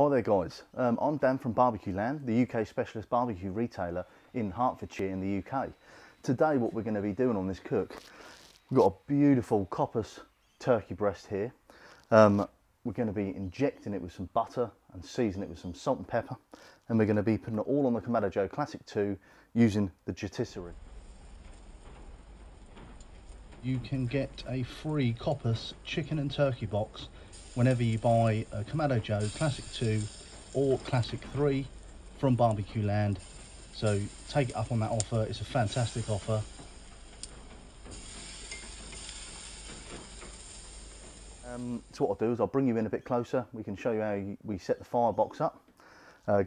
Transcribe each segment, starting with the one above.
Hi there guys, I'm Dan from Barbecue Land, the UK specialist barbecue retailer in Hertfordshire in the UK. Today what we're going to be doing on this cook, we've got a beautiful Copas turkey breast here. We're going to be injecting it with some butter and season it with some salt and pepper, and we're going to be putting it all on the Kamado Joe Classic 2 using the rotisserie. You can get a free Copas chicken and turkey box whenever you buy a Kamado Joe Classic 2 or Classic 3 from Barbecue Land. So take it up on that offer, it's a fantastic offer. So what I'll do is I'll bring you in a bit closer, we can show you how we set the firebox up,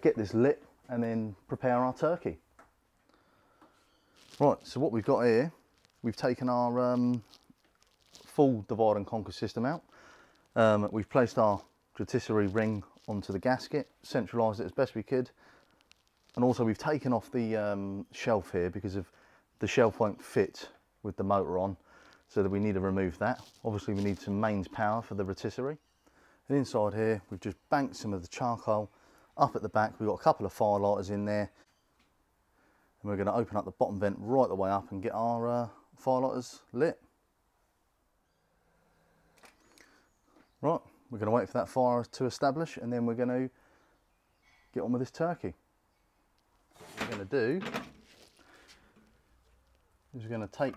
get this lit and then prepare our turkey. Right, so what we've got here, we've taken our full Divide and Conquer system out. We've placed our rotisserie ring onto the gasket, centralised it as best we could, and also we've taken off the shelf here because of the shelf won't fit with the motor on, so that we need to remove that. Obviously we need some mains power for the rotisserie, and inside here we've just banked some of the charcoal up at the back. We've got a couple of firelighters in there, and we're going to open up the bottom vent right the way up and get our firelighters lit. Right, we're going to wait for that fire to establish and then we're going to get on with this turkey. What we're going to do is we're going to take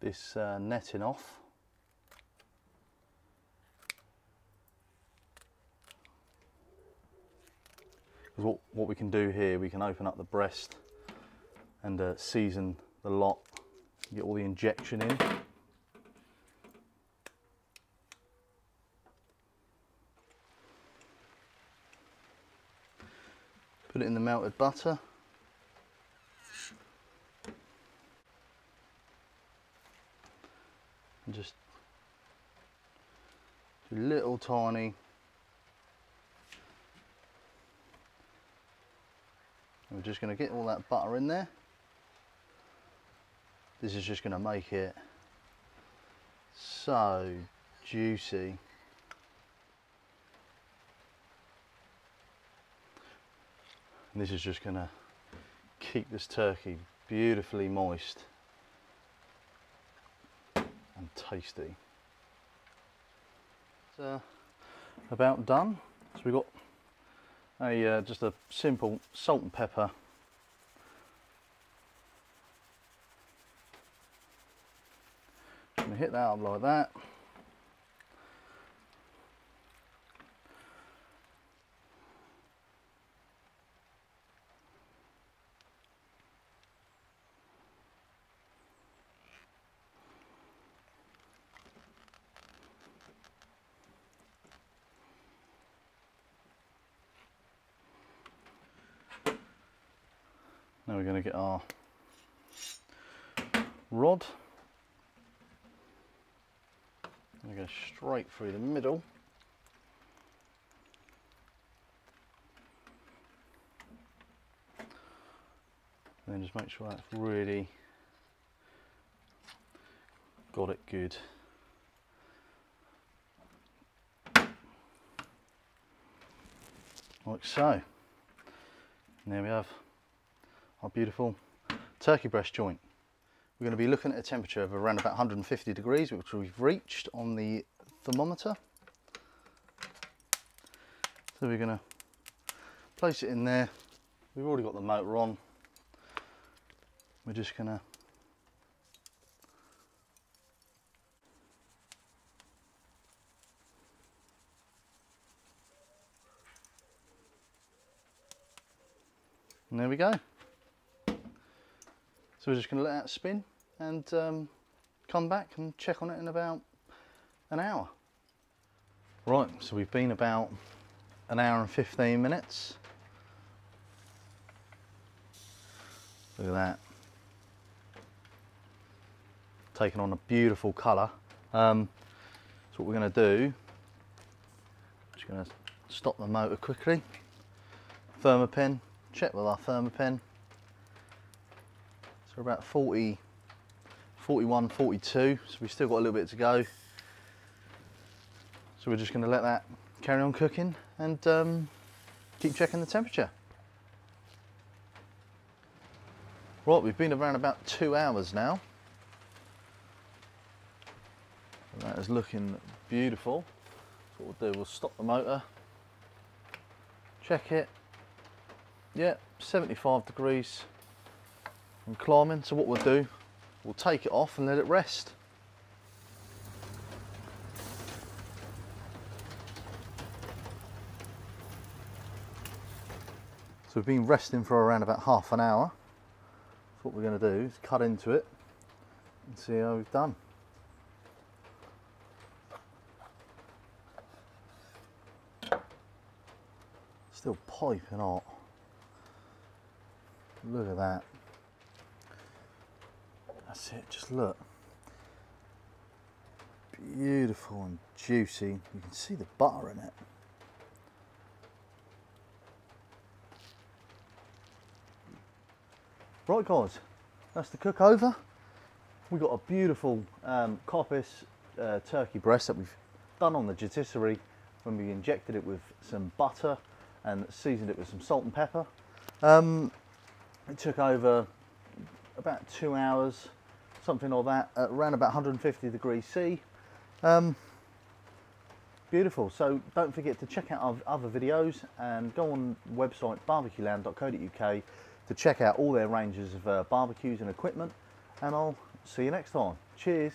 this netting off. Because what we can do here, we can open up the breast and season the lot, get all the injection in. Put it in the melted butter. And just do little tiny. And we're just going to get all that butter in there. This is just going to make it so juicy. And this is just going to keep this turkey beautifully moist and tasty. It's about done. So we've got a just a simple salt and pepper . I'm going to hit that up like that. Now we're going to get our rod. We're going to go straight through the middle. And then just make sure that's really got it good. Like so. And there we have our beautiful turkey breast joint. We're going to be looking at a temperature of around about 150 degrees, which we've reached on the thermometer. So we're going to place it in there. We've already got the motor on. We're just going to and there we go. So we're just going to let that spin and come back and check on it in about an hour. Right, so we've been about an hour and 15 minutes. Look at that. Taking on a beautiful colour. So what we're going to do, just going to stop the motor quickly. Thermapen, check with our Thermapen. So we're about 40, 41, 42, so we've still got a little bit to go. So we're just going to let that carry on cooking and keep checking the temperature. Right, we've been around about 2 hours now. And that is looking beautiful. So what we'll do, we'll stop the motor, check it. Yeah, 75 degrees and climbing. So what we'll do, we'll take it off and let it rest. So we've been resting for around about half an hour. So what we're going to do is cut into it and see how we've done. Still piping hot. Look at that. That's it, just look. Beautiful and juicy. You can see the butter in it. Right guys, that's the cook over. We've got a beautiful Copas turkey breast that we've done on the rotisserie when we injected it with some butter and seasoned it with some salt and pepper. It took over about 2 hours, something like that, at around about 150 degrees C. Beautiful, so don't forget to check out our other videos and go on the website barbecueland.co.uk to check out all their ranges of barbecues and equipment, and I'll see you next time. Cheers.